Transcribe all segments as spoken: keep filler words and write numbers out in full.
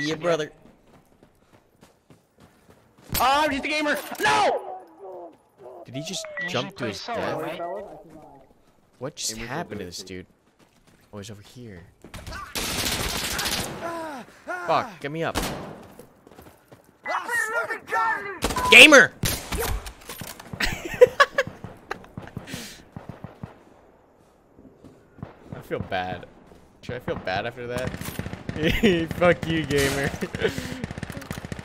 Yeah, brother. Oh, I'm just a gamer. No! Did he just I jump to his solo, death? Right? What just hey, happened to this dude? Oh, he's over here. Ah, ah, Fuck, get me up. Ah, gamer! I feel bad. Should I feel bad after that? Fuck you, gamer.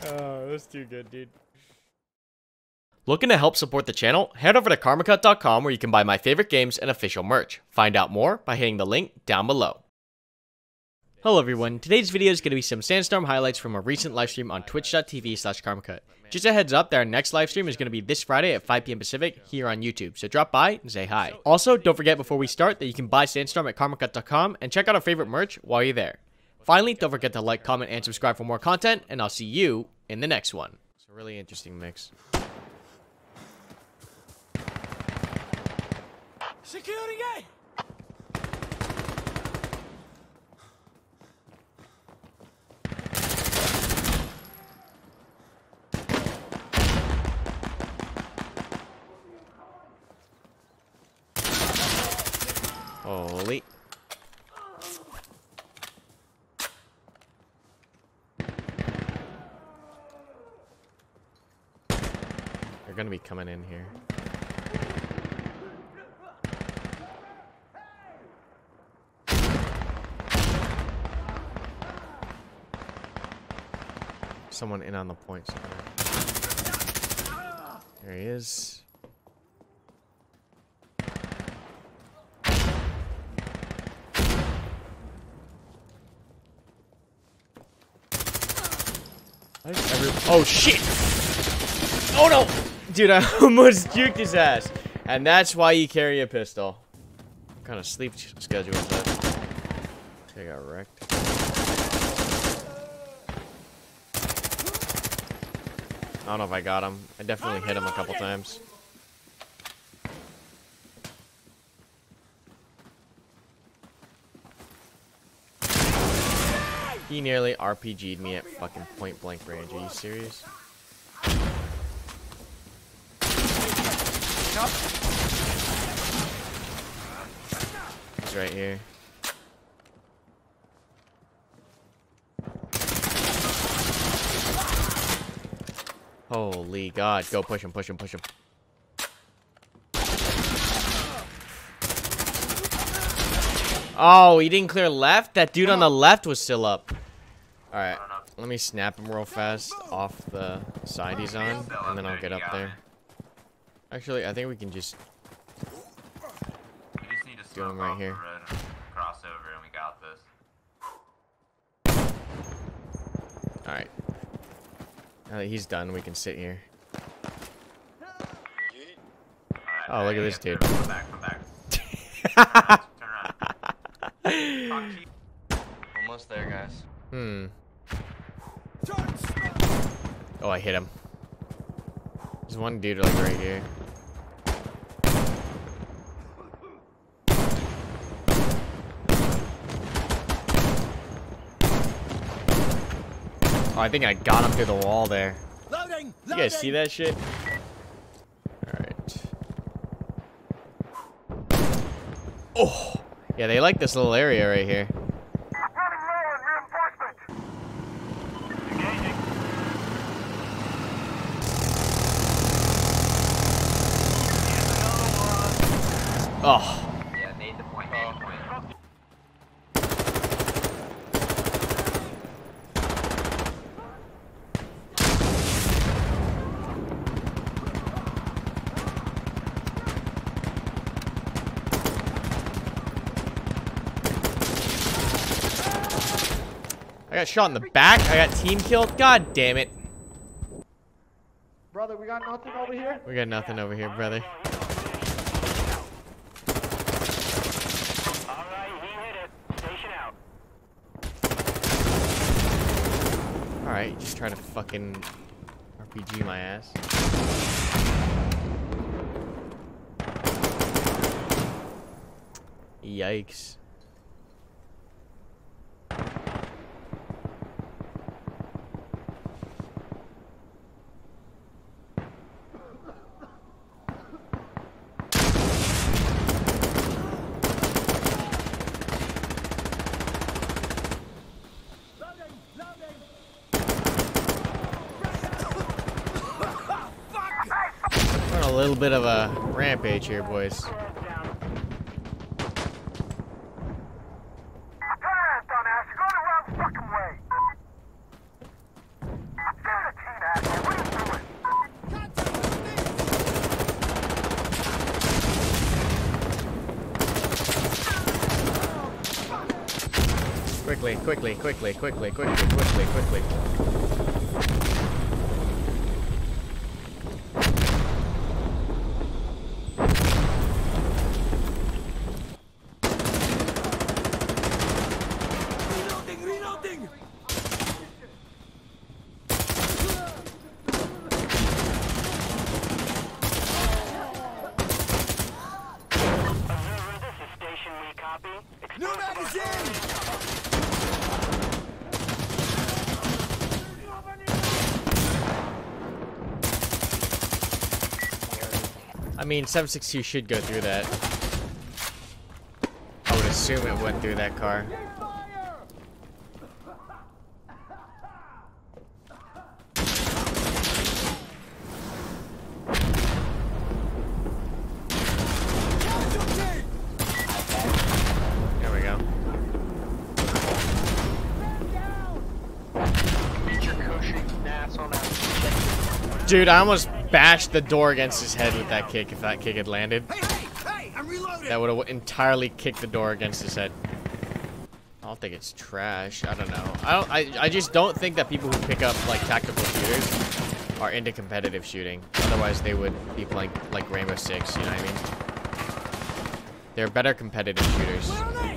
Oh, that's too good, dude. Looking to help support the channel? Head over to karmakut dot com where you can buy my favorite games and official merch. Find out more by hitting the link down below. Hello everyone, today's video is going to be some Sandstorm highlights from a recent livestream on twitch dot t v slash karmakut. Just a heads up that our next livestream is going to be this Friday at five p m Pacific here on YouTube, so drop by and say hi. Also, don't forget before we start that you can buy Sandstorm at karmakut dot com and check out our favorite merch while you're there. Finally, don't forget to like, comment, and subscribe for more content, and I'll see you in the next one. It's a really interesting mix. Security gate! Holy. They're gonna be coming in here. Someone in on the point somewhere. There he is. Oh shit! Oh no! Dude, I almost juked his ass. And that's why you carry a pistol. What kind of sleep schedule is that? I got wrecked. I don't know if I got him. I definitely hit him a couple times. He nearly R P G'd me at fucking point blank range. Are you serious? He's right here. Holy God, go push him, push him, push him. Oh, he didn't clear left? That dude on the left was still up. Alright, let me snap him real fast off the side he's on, and then I'll get up there. Actually, I think we can just do him right here. Alright. Now that he's done, we can sit here. Oh, look at this dude. Almost there, guys. Hmm. Oh, I hit him. There's one dude like right here. Oh, I think I got him through the wall there. Loading, loading. You guys see that shit? Alright. Oh! Yeah, they like this little area right here. Oh. Yeah, made the point. Made the point. I got shot in the back. I got team killed. God damn it. Brother, we got nothing over here? We got nothing over here, brother. Alright, just try to fucking R P G my ass. Yikes. a little bit of a rampage here, boys. Quickly, quickly, quickly, quickly, quickly, quickly, quickly. Reloading, reloading. Observer, this is station. We copy. New magazine. I mean, seven six two should go through that. I would assume it went through that car. There we go. Dude, I almost bashed the door against his head with that kick. If that kick had landed, hey, hey, hey, I'm reloading. That would have entirely kicked the door against his head. I don't think it's trash. I don't know. I don't. I, I just don't think that people who pick up like tactical shooters are into competitive shooting. Otherwise, they would be playing like Rainbow Six. You know what I mean? They're better competitive shooters. Where are they?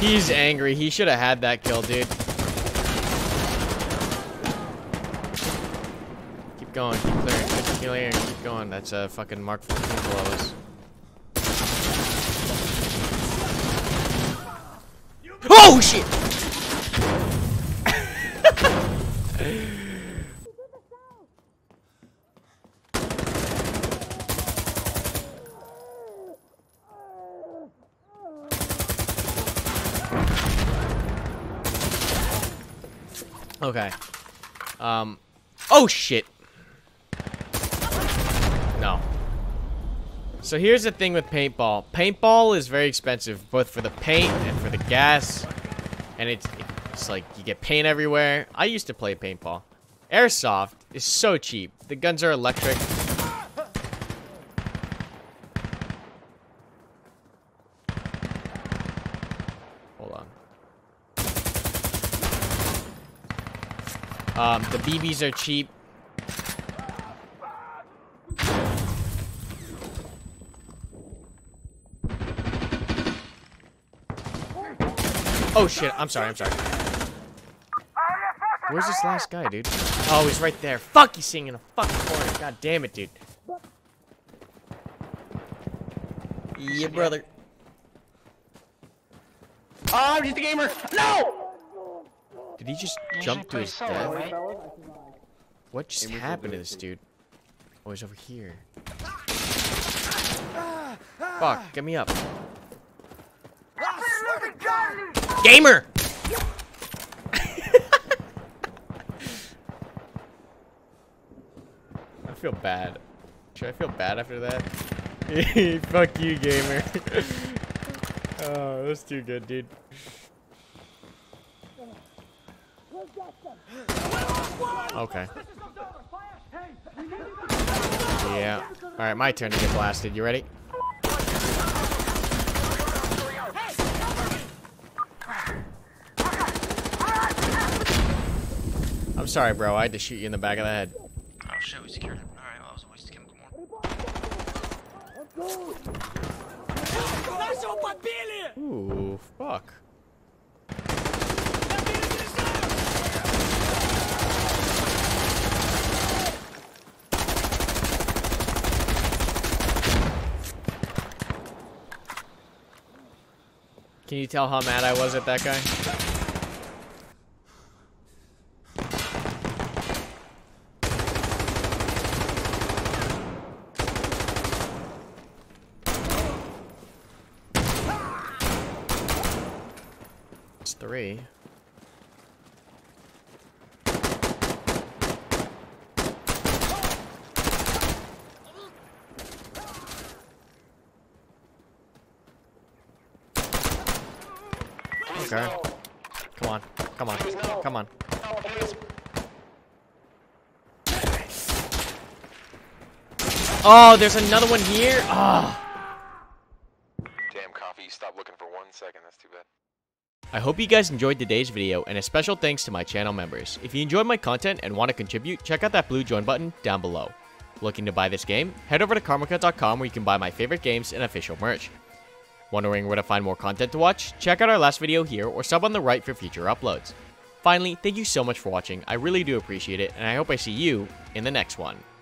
He's angry. He should have had that kill, dude. Keep going. Keep clearing. Keep clearing. Keep going. That's a fucking Mark fourteen below us. Oh, shit! Okay. Um. Oh shit. No. So here's the thing with paintball. Paintball is very expensive, both for the paint and for the gas. And it's it's like you get paint everywhere. I used to play paintball. Airsoft is so cheap. The guns are electric. Um, the B Bs are cheap. Oh shit, I'm sorry, I'm sorry. Where's this last guy, dude? Oh, he's right there. Fuck, he's sitting in a fucking corner. God damn it, dude. Yeah, brother. Oh, I'm just a gamer. No! Did he just jump to his death? Right? What just happened to this dude? Oh, he's over here. Fuck, get me up. Gamer! I feel bad. Should I feel bad after that? Fuck you, gamer. Oh, that's too good, dude. Okay. Yeah. Alright, my turn to get blasted. You ready? I'm sorry, bro. I had to shoot you in the back of the head. Oh shit, we secured him. Alright, well, that was a waste of chemical warfare. Ooh, fuck. Can you tell how mad I was at that guy? three. Okay. Come on. Come on. Come on. Oh, there's another one here. Ah. Oh. Second, that's too bad. I hope you guys enjoyed today's video, and a special thanks to my channel members. If you enjoyed my content and want to contribute, check out that blue join button down below. Looking to buy this game? Head over to karmakut dot com where you can buy my favorite games and official merch. Wondering where to find more content to watch? Check out our last video here or sub on the right for future uploads. Finally, thank you so much for watching. I really do appreciate it, and I hope I see you in the next one.